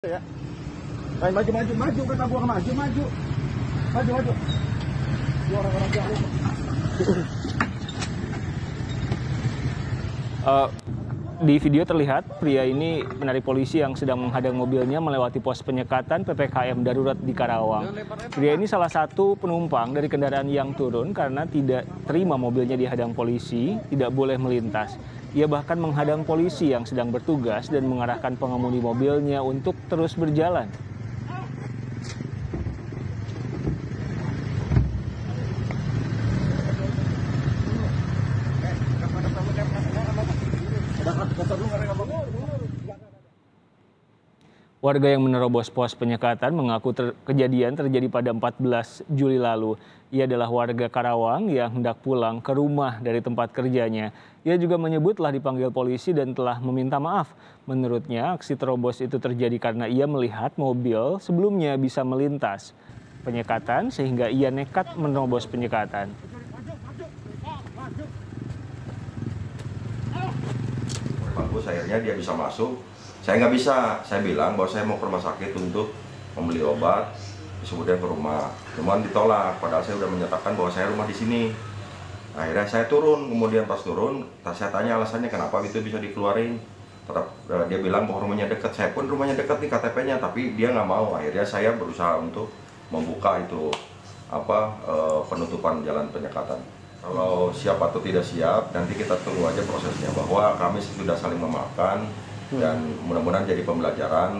Ya. Ayo maju kata gua maju. Orang-orang jalan. Di video terlihat pria ini menarik polisi yang sedang menghadang mobilnya melewati pos penyekatan PPKM Darurat di Karawang. Pria ini salah satu penumpang dari kendaraan yang turun karena tidak terima mobilnya dihadang polisi, tidak boleh melintas. Ia bahkan menghadang polisi yang sedang bertugas dan mengarahkan pengemudi mobilnya untuk terus berjalan. Warga yang menerobos pos penyekatan mengaku kejadian terjadi pada 14 Juli lalu. Ia adalah warga Karawang yang hendak pulang ke rumah dari tempat kerjanya. Ia juga menyebut telah dipanggil polisi dan telah meminta maaf. Menurutnya, aksi terobos itu terjadi karena ia melihat mobil sebelumnya bisa melintas penyekatan sehingga ia nekat menerobos penyekatan. Bagus, akhirnya dia bisa masuk. Saya nggak bisa, saya bilang bahwa saya mau ke rumah sakit untuk membeli obat, kemudian ke rumah. Cuman ditolak, padahal saya sudah menyatakan bahwa saya rumah di sini. Akhirnya saya turun, kemudian pas turun, saya tanya alasannya kenapa itu bisa dikeluarin. Dia bilang bahwa rumahnya dekat, saya pun rumahnya dekat nih KTP-nya, tapi dia nggak mau. Akhirnya saya berusaha untuk membuka itu penutupan jalan penyekatan. Kalau siap atau tidak siap, nanti kita tunggu aja prosesnya, bahwa kami sudah saling memaafkan. Dan mudah-mudahan jadi pembelajaran